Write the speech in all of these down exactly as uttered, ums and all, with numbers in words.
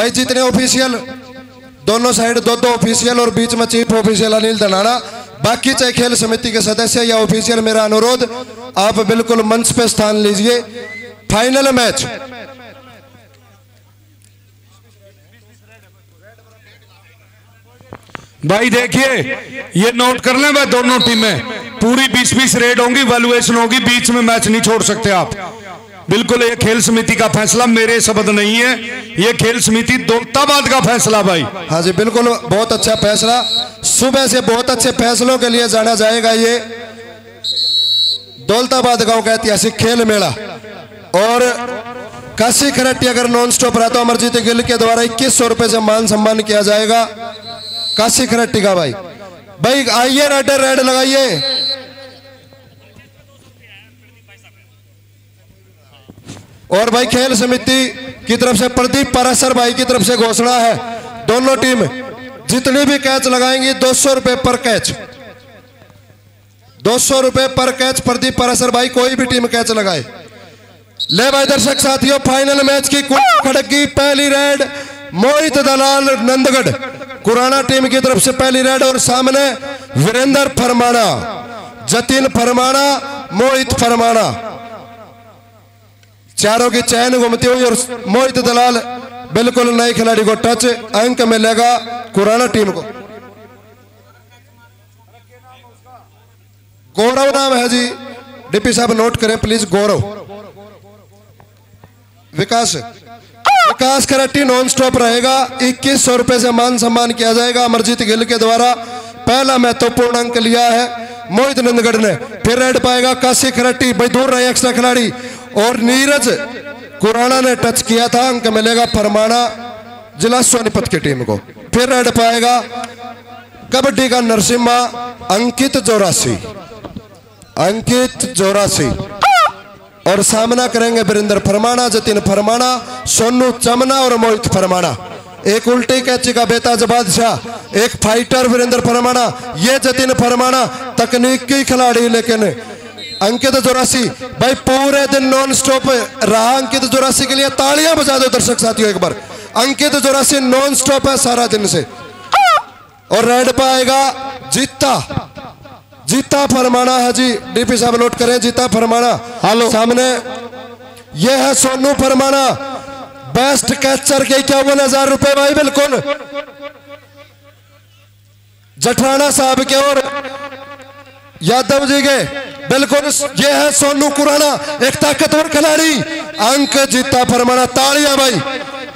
भाई जितने ऑफिशियल दोनों साइड दो दो ऑफिशियल और बीच में चीफ ऑफिशियल अनिल दलाना, बाकी चाहे खेल समिति के सदस्य या ऑफिशियल, मेरा अनुरोध आप बिल्कुल मंच पे स्थान लीजिए। फाइनल मैच भाई देखिए, ये नोट कर लें भाई, दोनों टीमें पूरी बीस बीस रेड होंगी, वैल्यूएशन होगी, बीच में मैच नहीं छोड़ सकते आप बिल्कुल। ये खेल समिति का फैसला, मेरे शब्द नहीं है, ये खेल समिति दौलताबाद का फैसला भाई। हाँ जी बिल्कुल, बहुत अच्छा फैसला, सुबह से बहुत अच्छे फैसलों के लिए जाना जाएगा ये दौलताबाद गांव का ऐतिहासिक खेल मेला। और काशी खराटी अगर नॉन स्टॉप रहा तो अमरजीत गिल के द्वारा इक्कीस सौ रुपए से मान सम्मान किया जाएगा काशी खराटी का। भाई भाई आइए राइडर रेड लगाइए। और भाई खेल समिति की तरफ से प्रदीप परासर भाई की तरफ से घोषणा है, दोनों टीम जितनी भी कैच लगाएंगी दो सौ रुपए पर कैच, दो सौ रुपए पर कैच। प्रदीप परासर भाई कोई भी टीम कैच लगाए। ले भाई दर्शक साथियों, फाइनल मैच की खड़क की पहली रेड मोहित दलाल नंदगढ़ कुराना टीम की तरफ से पहली रेड, और सामने वीरेंद्र फरमाना, जतिन फरमाना, मोहित फरमाना, चारों की चैन घूमती हुई और मोहित दलाल बिल्कुल नए खिलाड़ी को टच, अंक मिलेगा कुराना टीम को। गौरव नाम है जी, डीपी साहब नोट करें प्लीज, गौरव विकास विकास कराटी नॉन स्टॉप रहेगा। इक्कीस सौ रुपए से मान सम्मान किया जाएगा। अमरजीत गिल के द्वारा पहला महत्वपूर्ण अंक लिया है मोहित नंदगढ़ ने। फिर रेड पाएगा काशी कराटी, भाई दूर रहे एक्स्ट्रा खिलाड़ी, और नीरज कुराना ने टच किया था, अंक मिलेगा फरमाना जिला सोनीपत की टीम को। फिर रेड पाएगा कबड्डी का नरसिम्हा अंकित चौरासी, अंकित चौरासी, और सामना करेंगे वीरेंद्र फरमाना, जतिन फरमाना, सोनू चमना और मोहित फरमाना। एक उल्टी कैची का बेताज बादशाह, एक फाइटर वीरेंद्र फरमाना, ये जतिन फरमाना तकनीकी खिलाड़ी लेकिन अंकित चौरासी। भाई पूरे दिन नॉन स्टॉप रहा अंकित चौरासी के लिए, तालियां बजा दो दर्शक साथियों एक बार। अंकित चौरासी नॉन स्टॉप है सारा दिन से। और रेड पाएगा जीता, जीता फरमाना है जी, डीपी साहब नोट करें जीता फरमाना। हेलो, सामने ये है सोनू फरमाना, बेस्ट कैचर के इक्यावन हजार रुपए भाई बिल्कुल जठराना साहब के और यादव जी के बिल्कुल। ये है सोनू कुराना, एक ताकतवर खिलाड़ी, अंक जीता फरमाना, तालियां भाई,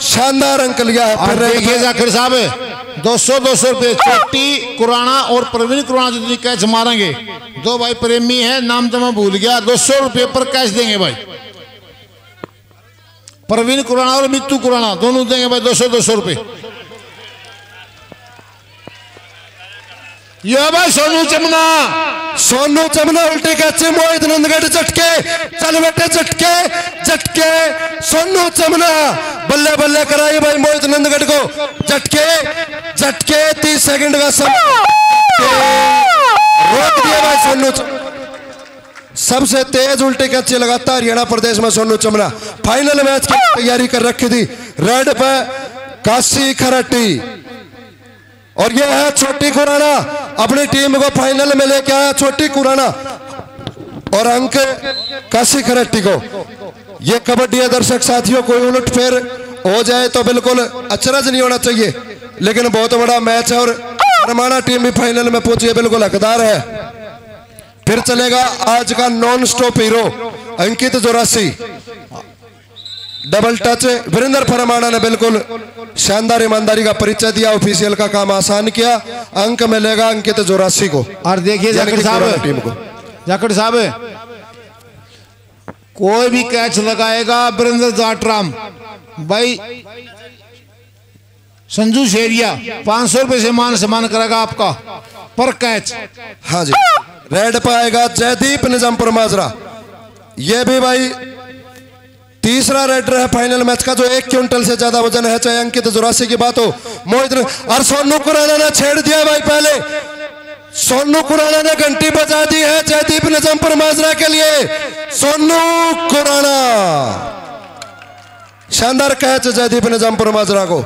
शानदार अंक लिया है जाकिर साहब। दो सौ दो सौ रुपये छोटी कुराना और प्रवीण कुराना जितनी कैच मारेंगे, दो भाई प्रेमी है, नाम तो मैं भूल गया, दो सौ रुपये पर कैच देंगे भाई प्रवीण कुराना और मित्तू कुराना, दोनों देंगे भाई दो सौ दो सौ रुपये। यह भाई सोनू चमना, सोनू चमना उल्टी कैची, मोहित नंदगढ़ झटके, चल बेटे झटके झटके, सोनू चमना बल्ले बल्ले कराई भाई मोहित नंदगढ़ को, झटके झटके, तीस सेकंड का समय रोक दिया भाई सोनू। सबसे तेज उल्टी कैची लगातार हरियाणा प्रदेश में सोनू चमना। फाइनल मैच की तैयारी कर रखी थी। रेड पे काशी खराटी और यह है छोटी कुराना, अपनी टीम को फाइनल में लेके आया छोटी कुराना, और अंक काशी खराटी को। यह कबड्डी है दर्शक साथियों, कोई उलटफेर हो जाए तो बिल्कुल अचरज नहीं होना चाहिए, लेकिन बहुत बड़ा मैच है और फरमाना टीम भी फाइनल में पहुंची है, बिल्कुल हकदार है। फिर चलेगा आज का नॉन स्टॉप हीरो अंकित चौरासी, डबल टच वीरेंद्र फरमाना ने बिल्कुल शानदार ईमानदारी का परिचय दिया, ऑफिशियल का काम आसान किया, अंक मिलेगा अंकित चौरासी को। और देखिए जाकिर साहब, जाकिर साहब कोई भी कैच लगाएगा वीरेंद्र जाटराम भाई, संजू शेरिया पांच सौ रुपए से मान सम्मान करेगा आपका पर कैच। हाँ जी, रेड पाएगा जयदीप निजामपुर माजरा, ये भी भाई तीसरा रेडर है फाइनल मैच का, जो एक क्विंटल से ज्यादा वजन है, चाहे अंकित चौरासी की बात हो मोहित। और सोनू खुराना ने छेड़ दिया भाई, पहले सोनू खुराना ने घंटी बजा दी है जयदीप निजामपुर माजरा के लिए। सोनू खुराना शानदार कैच जयदीप ने जमपुर माजरा को।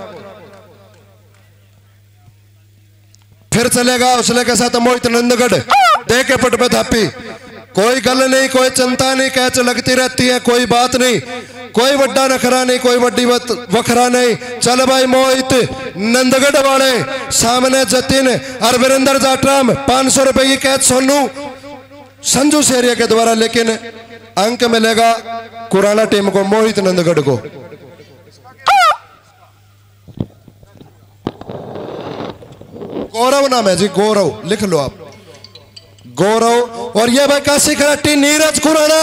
फिर चलेगा उसले के साथ मोहित नंदगढ़, दे के पट पे थापी। कोई गल नहीं, कोई चिंता नहीं, कैच लगती रहती है, कोई बात नहीं, कोई बड़ा नखरा नहीं, कोई बड़ी वखरा नहीं। चल भाई मोहित नंदगढ़ वाले, सामने जतिन और वीरेंद्र जाटराम। पांच सौ रुपए की कैच सोनू संजू सेरिया के द्वारा, लेकिन अंक मिलेगा कुराना टीम को, मोहित नंदगढ़ को। गौरव नाम है जी, गौरव लिख लो आप, गौरव। और यह भाई काशी खराटी नीरज खुराना,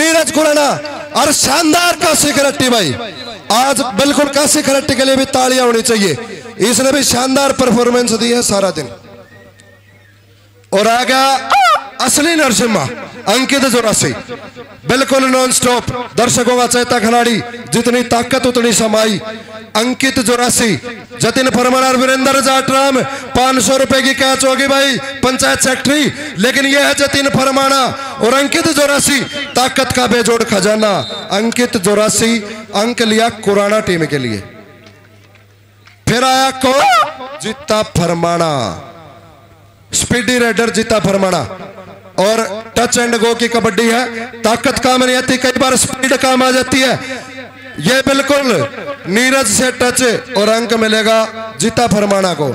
नीरज खुराना। और शानदार काशी खराटी भाई, आज बिल्कुल काशी खराटी के लिए भी तालियां होनी चाहिए, इसने भी शानदार परफॉर्मेंस दी है सारा दिन। और आ गया असली नरसिम्हा अंकित जोरासी, बिल्कुल नॉन स्टॉप दर्शकों का चेता खिलाड़ी, जितनी ताकत उतनी समाई। अंकित जोरासी, जतिन परमार, वीरेंद्र जाटराम। पांच सौ रुपए की कैच होगी भाई, पंचायत सेक्रेटरी, लेकिन यह है जतिन परमाना और अंकित जोरासी, ताकत का बेजोड़ खजाना। अंकित जोरासी अंक लिया कुराना टीम के लिए। फिर आया कौन? जीता फरमाना, स्पीडी रेडर जीता फरमाना। और टच एंड गो की कबड्डी है, ताकत काम नहीं आती, कई बार स्पीड काम आ जाती है। ये बिल्कुल नीरज से टच और अंक मिलेगा जीता फरमाना को।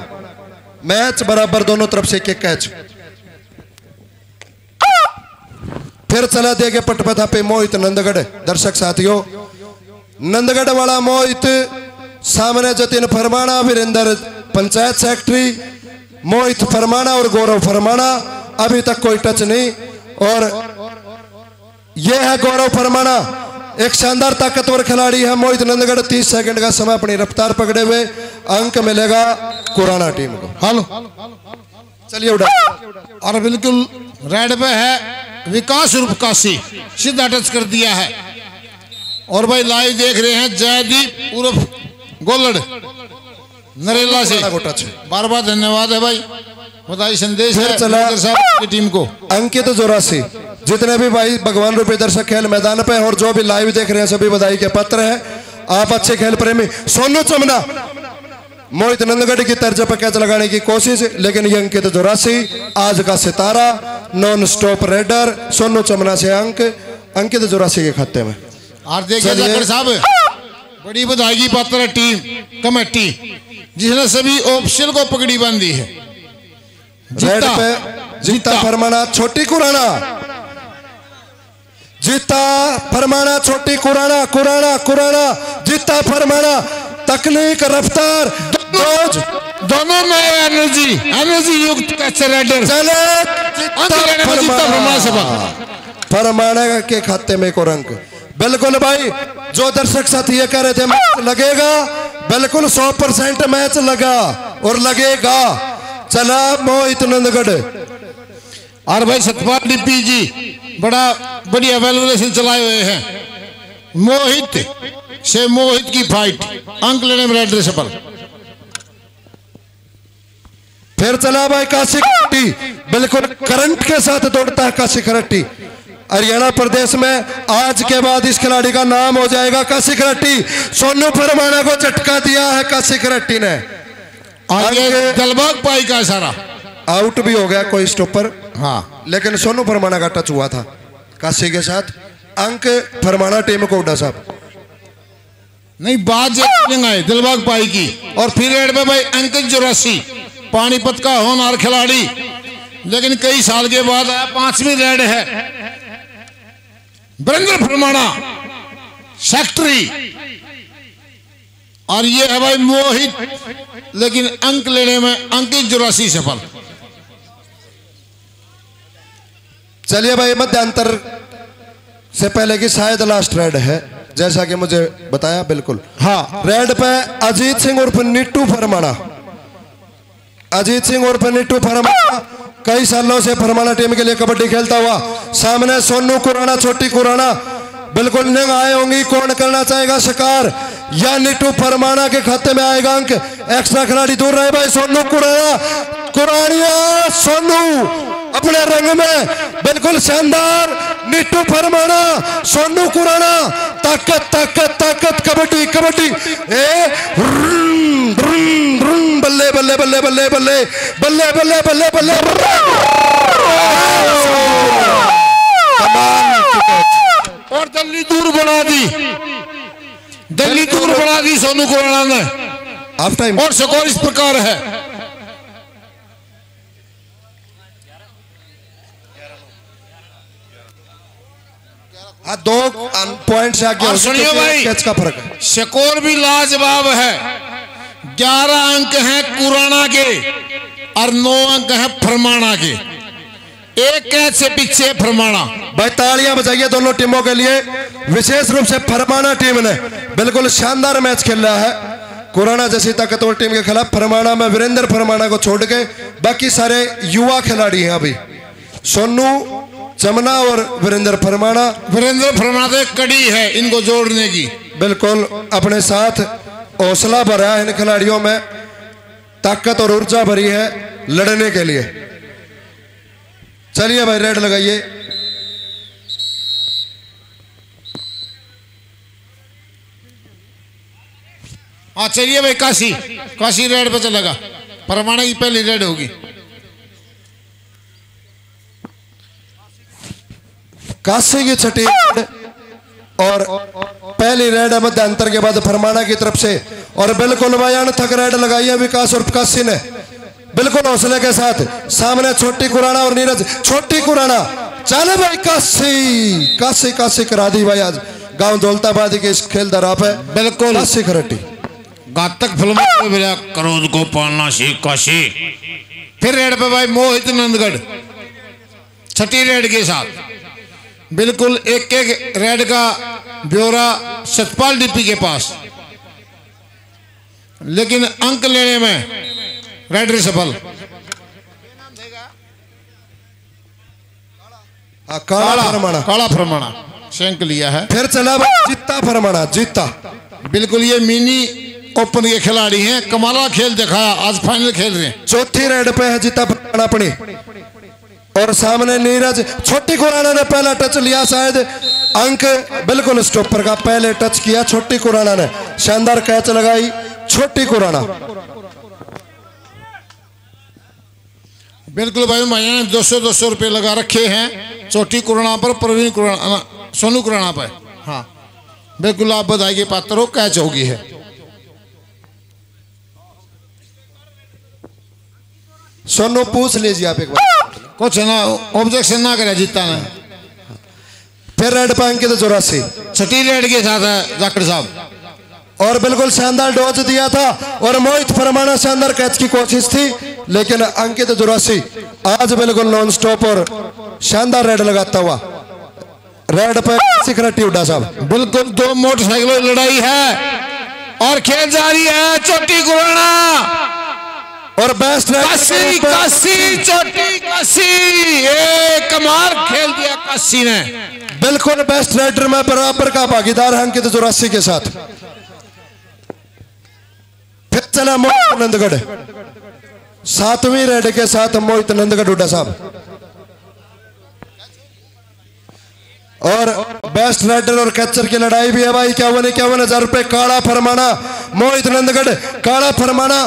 मैच बराबर दोनों तरफ से एक कैच। फिर चला दिया गया पट पथा पे मोहित नंदगढ़। दर्शक साथियों, नंदगढ़ वाला मोहित, सामने जतिन फरमाना, वीरेंद्र पंचायत सेक्रेटरी, मोहित फरमाना और गौरव फरमाना। अभी तक कोई टच नहीं। और यह है गौरव फरमाना, एक शानदार ताकतवर खिलाड़ी है। मोहित नंदगढ़ तीस सेकंड का समय अपनी रफ्तार पकड़े हुए। अंक मिलेगा कुराना टीम को। हेलो, चलिए उड़ा। और बिल्कुल रेड पे है विकास रूप काशी, सीधा टच कर दिया है। और भाई लाइव देख रहे हैं जयदीप उर्फ गोलड़ नरेला से, बार बार धन्यवाद है भाई, बताई संदेश है की टीम को। अंकित जोरासी, जितने भी भाई भगवान रूपी दर्शक खेल मैदान पे और जो भी लाइव देख रहे हैं, सभी बधाई के पात्र हैं। आप अच्छे खेल प्रेमी। सोनू चमना, मोहित नंदगढ़ की तर्ज पर कैच लगाने की कोशिश, लेकिन ये अंकित जोरासी आज का सितारा, नॉन स्टॉप रेडर, सोनू चमना से अंक अंकित जोरासी के खाते में। बड़ी बधाई की पात्र टीम कमेटी, जिसने सभी ऑप्शन को पकड़ी बांधी है। रेड पे जीता फरमाना, छोटी कुराना, जीता फरमाना, छोटी कुराना, कुराना कुराना, जीता फरमाना। तकनीक, रफ्तार, दोनों में एनर्जी, एनर्जी युक्त कैच रेडर। चले फरमाना के खाते में को रंग। बिल्कुल भाई, जो दर्शक साथी ये कह रहे थे मैच लगेगा, बिल्कुल सौ परसेंट मैच लगा और लगेगा। चला मोहित नंदगढ़। और भाई सतपाल डीपी जी बड़ा बढ़िया वैल्यूएशन चलाए हुए हैं। मोहित से मोहित की फाइट, अंक लेने में रेडर सफल। फिर चला भाई काशी खरट्टी, बिल्कुल करंट के साथ दौड़ता है काशी खरट्टी। हरियाणा प्रदेश में आज के बाद इस खिलाड़ी का नाम हो जाएगा काशी खरट्टी। सोनू फरमाना को झटका दिया है काशी खरट्टी ने। आगे दलबाग पाई का सारा आउट भी हो गया, कोई स्टॉपर। हाँ, लेकिन सोनू फरमाना का टच हुआ था काशी के साथ। अंक फरमाना टीम को। उड़ा साहब नहीं, बात दलबाग पाई की। और फिर रेड में भाई अंकित जोरासी, पानीपत का होनहार खिलाड़ी, लेकिन कई साल के बाद आया। पांचवी रेड है वीरेंद्र फरमाना, सेक्रेटरी। और ये है भाई मोहित, लेकिन अंक लेने में अंकित जोरासी सफल। चलिए भाई, मध्यांतर से पहले की शायद लास्ट रेड है, जैसा कि मुझे बताया। बिल्कुल हाँ, रेड पे अजीत सिंह उर्फ नीटू फरमाना, अजीत सिंह उर्फ नीटू फरमाना, कई सालों से फरमाना टीम के लिए कबड्डी खेलता हुआ। सामने सोनू कुराना, छोटी कुराना, बिल्कुल निंग आए होंगी। कौन करना चाहेगा शिकार, या नीटू फरमाना के खाते में आएगा अंक। एक्स्ट्रा खिलाड़ी दूर रहे भाई। सोनू कुराना, कुरानिया सोनू अपने रंग में, बिल्कुल शानदार। नीटू फरमाना, सोनू कुराना, ताकत ताकत ताकत कबड्डी कबड्डी ए बल्ले बल्ले बल्ले बल्ले बल्ले बल्ले बल्ले बल्ले बल्ले और दिल्ली दूर बना दी दिल्ली दूर बना दी सोनू कोराना ने हाफ टाइम और स्कोर इस प्रकार है आ दो पॉइंट से आगे सुनिए भाई कैच का फर्क है स्कोर भी लाजवाब है ग्यारह अंक हैं कुराना के और नौ अंक हैं फरमाना के एक कैच से पीछे फरमाना भाई तालियां बजाइए दोनों टीमों के लिए विशेष रूप से फरमाना टीम ने बिल्कुल शानदार मैच खेल रहा है कुराना जैसी ताकतवर टीम के खिलाफ फरमाना में वीरेंद्र फरमाना को छोड़ के बाकी सारे युवा खिलाड़ी हैं अभी सोनू जमना और वीरेंद्र फरमाना वीरेंद्र फरमाना कड़ी है इनको जोड़ने की बिल्कुल अपने साथ हौसला भरा है इन खिलाड़ियों में ताकत और ऊर्जा भरी है लड़ने के लिए चलिए भाई रेड लगाइए हाँ चलिए भाई काशी काशी रेड पे चलेगा परमाणु की पहली रेड होगी काशी की छठी और पहली रेड मध्य अंतर के बाद फरमाना की तरफ से और बिल्कुल बयान थक रेड लगाई है विकास और काशी ने बिल्कुल हौसले के साथ सामने छोटी कुराना और नीरज छोटी कुराना चले भाई काशी काशी काशी करा दी भाई आज गांव दौलताबादी के इस खेल दरा पे बिल्कुल काशी खरटी घातक फिल्मों में मेरा क्रोध को पालना सीख काशी फिर रेड पे भाई मोहित नंदगढ़ छठी रेड के साथ बिल्कुल एक एक रेड का ब्यौरा सतपाल डीपी के पास लेकिन अंक लेने में रेड सफल काला फरमाना काला फरमाना शंक लिया है फिर चला जीता फरमाना जीता बिल्कुल ये मिनी ओपन के खिलाड़ी हैं कमाला खेल दिखाया आज फाइनल खेल रहे हैं चौथी रेड पे है जीता फरमाना अपनी और सामने नीरज छोटी कुराना ने पहला टच लिया शायद अंक बिल्कुल स्टॉपर का पहले टच किया छोटी कुराना ने शानदार कैच लगाई छोटी कुराना बिल्कुल भाई भैया ने दो सौ दो सौ रुपये लगा रखे हैं छोटी कुराना पर प्रवीण कुराना सोनू कुराना पर हाँ बिल्कुल आप बधाई के पात्र हो कैच होगी है सोनू पूछ लीजिए आप एक बार कुछ ना ऑब्जेक्शन ना करे जीता ना फिर रेड पे अंकित चौरासी छठी रेड के साथ है जाकिर साहब और बिल्कुल शानदार डोज दिया था और मोहित फरमाना शानदार कैच की कोशिश थी लेकिन अंकित चौरासी आज बिल्कुल नॉन स्टॉप और शानदार रेड लगाता हुआ रेड पे सिकरटी उड़ा साहब बिल्कुल दो मोटरसाइकिलों की लड़ाई है और खेल जारी है छोटी कुराना और बेस्ट काशी काशी छोटी काशी ये कमाल खेल दिया काशी ने बिल्कुल बेस्ट रेडर में बराबर का भागीदार है अंकित चौरासी के साथ फिर चला मोहित नंदगढ़ सातवीं रेड के साथ मोहित नंदगढ़ डोडा साहब और बेस्ट रेडर और कैचर की लड़ाई भी है भाई इक्यावन इक्यावन हजार रुपए काला फरमाना मोहित नंदगढ़ काला फरमाना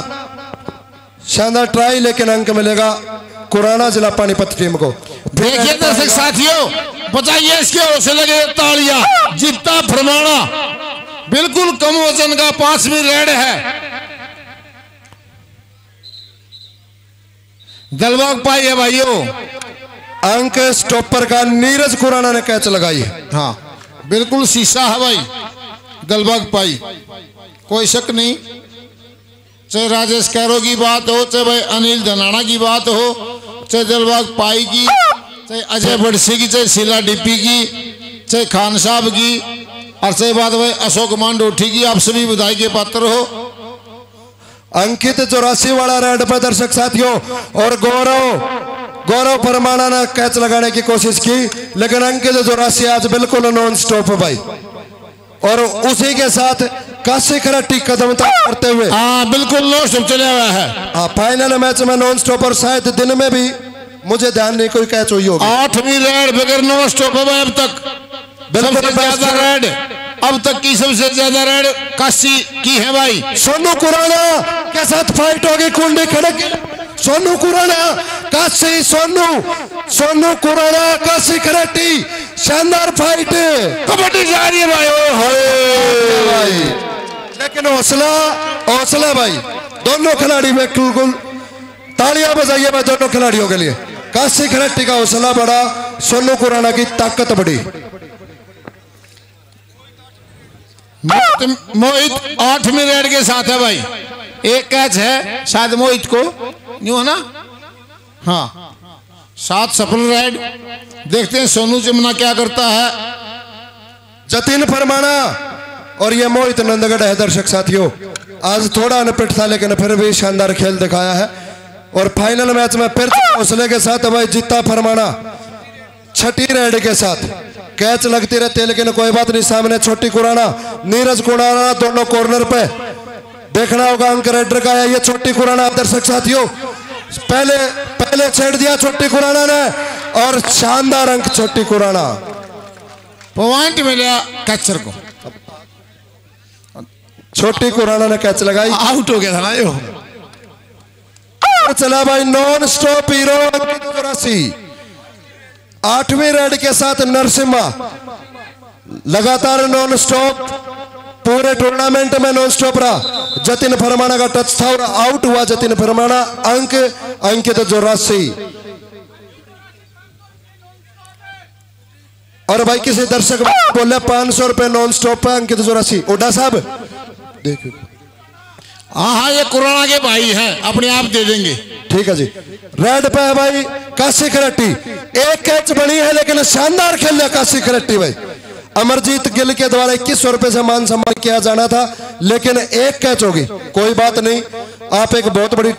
शानदार ट्राई लेकिन अंक मिलेगा कुराना जिला पानीपत टीम को देखिए दर्शक साथियों बताइए इसके हौसले के तालियां जीता फरमाना बिल्कुल कम वजन का पांचवी रेड है दलवाग पाई है भाइयों अंक स्टॉपर का नीरज खुराना ने कैच लगाई है हाँ बिल्कुल शीशा है भाई दलवाग पाई कोई शक नहीं चाहे राजेश कैरो की बात हो चाहे भाई अनिल धनाना की बात हो चाहे दलवाग पाई की चाहे अजय बड़सी की चाहे शीला डीपी की चाहे खान साहब की और सही बात भाई अशोक मांडोठी की आप सभी बधाई के पात्र हो अंकित चौरासी वाला रेड पर दर्शक साथियों और गौरव गौरव फरमाना ने कैच लगाने की कोशिश की लेकिन अंकित चौरासी आज बिल्कुल नॉन स्टॉप भाई और उसी के साथ काशी खराटी कदम करते हुए हाँ बिल्कुल नॉन स्टॉप चले हुआ है हाँ फाइनल मैच में नॉन स्टॉप और शायद दिन में भी मुझे ध्यान नहीं कोई कैच हुई होगी आठवीं रेड बगैर नॉन स्टॉप अब तक बिल्कुल रेड अब तक की सबसे ज्यादा रेड काशी की है भाई। सोनू खुराना के साथ फाइट होगी कुंडी खड़क। सोनू खुराना काशी, सोनू सोनू खुराना काशी खड़टी, शानदार फाइट कबड्डी जा रही है भाई। ओए भाई लेकिन हौसला हौसला भाई, दोनों खिलाड़ी में बिल्कुल तालियां बजाइए भाई दोनों खिलाड़ियों के लिए। काशी खड़टी का हौसला बढ़ा, सोनू खुराना की ताकत बढ़ी। मोहित आठवीं रेड के साथ है भाई, एक कैच है शायद मोहित को, न्यू है ना? हाँ, सात सफल रेड। देखते हैं सोनू जमुना क्या करता है। जतिन फरमाना और ये मोहित नंदगढ़ है। दर्शक साथियों, आज थोड़ा अनपिट था लेकिन फिर भी शानदार खेल दिखाया है और फाइनल मैच में फिर हौसले के साथ भाई जीता फरमाना छठी रेड के साथ। कैच लगती रहती है लेकिन कोई बात नहीं। सामने छोटी खुराना, नीरज खुराना दोनों कॉर्नर पे। देखना होगा अंक रेडर का है ये छोटी खुराना। दर्शक साथियों, पहले पहले छेड़ दिया छोटी खुराना ने और शानदार अंक छोटी खुराना। पॉइंट मिला कैचर को। छोटी खुराना ने कैच लगाई, आउट हो गया था ना यो। चला भाई नॉन स्टॉप हीरो चौरासी आठवीं रेड के साथ नरसिम्हा। लगातार नॉन स्टॉप पूरे टूर्नामेंट में नॉन स्टॉप रहा। जतिन फरमाना का टच था और आउट हुआ जतिन फरमाना। अंक अंकित चौरासी। और भाई किसी दर्शक बोले पांच सौ रुपए नॉन स्टॉप है अंकित चौरासी। ओडा साहब देखो, हाँ हाँ ये कोरोना के भाई हैं, अपने आप दे देंगे। ठीक है जी, रेड पे है भाई काशी खरट्टी। एक कैच बनी है लेकिन शानदार खेल है काशी खरट्टी भाई। अमरजीत गिल के द्वारा इक्कीस सौ रुपए से मान सम्मान किया जाना था लेकिन एक कैच होगी, कोई बात नहीं। आप एक बहुत बड़ी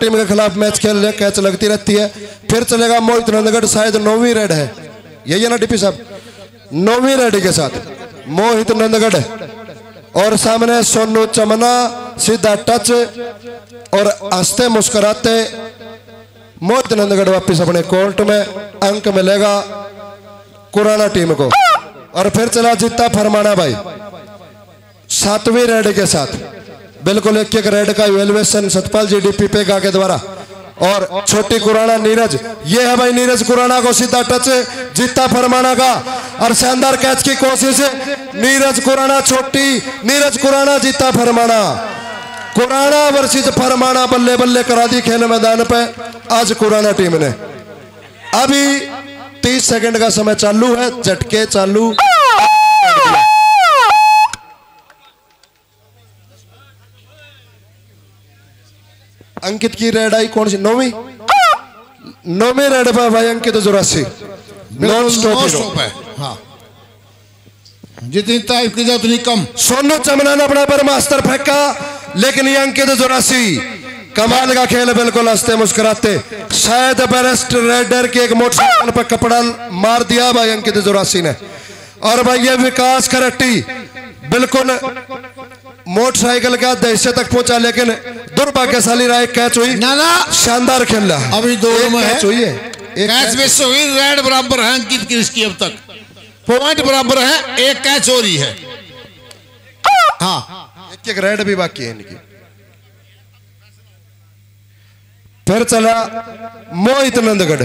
टीम के खिलाफ मैच खेल रहे, कैच लगती रहती है। फिर चलेगा मोहित नंदगढ़, शायद नौवीं रेड है, यही है ना डीपी साहब? नौवीं रेड के साथ मोहित नंदगढ़ और सामने सोनू चमना। सीधा टच और हंसते मुस्कुराते मोहित नंदगढ़ वापिस अपने कोर्ट में। अंक मिलेगा कुराना टीम को। और फिर चला जीता फरमाना भाई सातवीं रेड के साथ। बिल्कुल एक एक रेड का इवेल्युएशन सतपाल जी डीपी पेगा के द्वारा। और छोटी खुराना नीरज, ये है भाई नीरज खुराना को सीधा टच जीता फरमाना का और शानदार कैच की कोशिश। नीरज खुराना छोटी, नीरज खुराना जीता फरमाना। खुराना वर्सेस फरमाना, बल्ले बल्ले करा दी खेल मैदान पे आज खुराना टीम ने। अभी तीस सेकंड का समय चालू है, झटके चालू। अंकित की रेड आई, कौन सी? नौवीं नौवीं रेड पर भाई अंकित चौरासी। नॉन स्टॉप है हाँ, जितनी तारीफ की जाए उतनी कम। सोनू चमना ने अपना पर मास्टर फेंका लेकिन ये अंकित चौरासी कमाल का खेल। बिल्कुल हंसते मुस्कुराते शायद बेस्ट रेडर के एक मोटरसाइकिल पर कपड़ा मार दिया भाई अंकित चौरासी ने। और भाई ये विकास खरट्टी बिल्कुल मोटरसाइकिल का दहशत तक पहुंचा लेकिन दुर्भाग्यशाली राय कैच हुई ना ना। शानदार खेला अभी दो में है। एक कैच मिस हुई, रेड बराबर है अंकित की। अब तक पॉइंट बराबर है, एक कैच हो रही है हाँ। एक एक रेड भी बाकी है इनकी। फिर चला मोहित नंदगढ़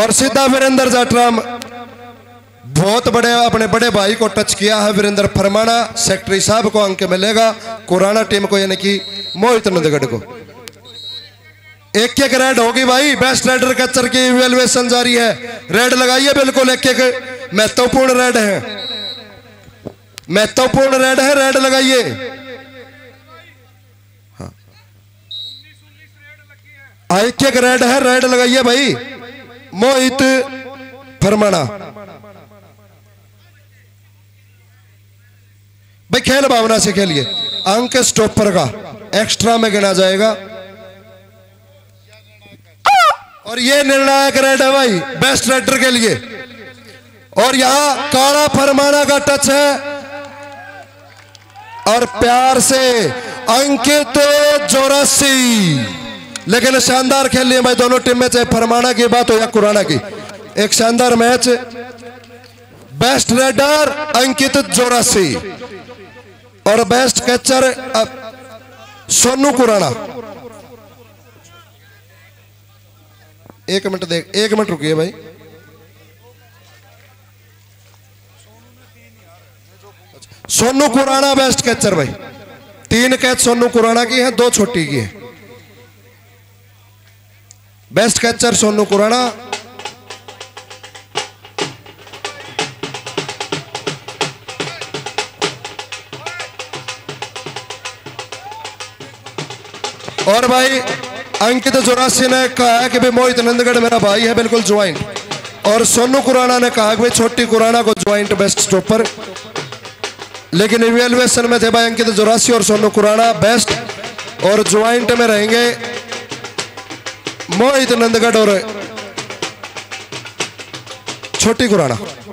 और सीधा वीरेंद्र जाटराम। बहुत बड़े अपने बड़े भाई को टच किया है वीरेंद्र फरमाना। सेक्रेटरी साहब को अंक मिलेगा कुराना टीम को यानी कि मोहित नंदगढ़ को। एक एक रेड होगी भाई। बेस्ट रेडर कैचर की इवैल्यूएशन जारी है। रेड लगाइए, बिल्कुल एक एक महत्वपूर्ण रेड है, महत्वपूर्ण रेड है, रेड लगाइए हाँ। एक एक रेड है, रेड लगाइए भाई मोहित फरमाना भाई। खेल भावना से खेलिए। अंक स्टॉपर का एक्स्ट्रा में गिना जाएगा और ये निर्णायक रेड है भाई बेस्ट रेडर के लिए। और यहां काला फरमाना का टच है और प्यार से अंकित चौरासी। लेकिन शानदार खेल लिए भाई दोनों टीम में, चाहे फरमाना की बात हो या कुराना की। एक शानदार match best raider Ankit Jorasi और बेस्ट कैचर सोनू कुराना। एक मिनट देख एक मिनट रुकिए भाई। सोनू कुराना बेस्ट कैचर भाई, तीन कैच सोनू कुराना की है, दो छोटी की है। Best catcher Sonu Khurana. और भाई अंकित जोरासी ने कहा है कि भाई मोहित नंदगढ़ मेरा भाई है, बिल्कुल ज्वाइंट। और सोनू कुराना ने कहा कि भाई छोटी कुराना को ज्वाइंट बेस्ट स्टॉपर। लेकिन इवेल्युएशन में थे भाई अंकित जोरासी और सोनू कुराना बेस्ट, और ज्वाइंट में रहेंगे मोहित नंदगढ़ और छोटी कुराना।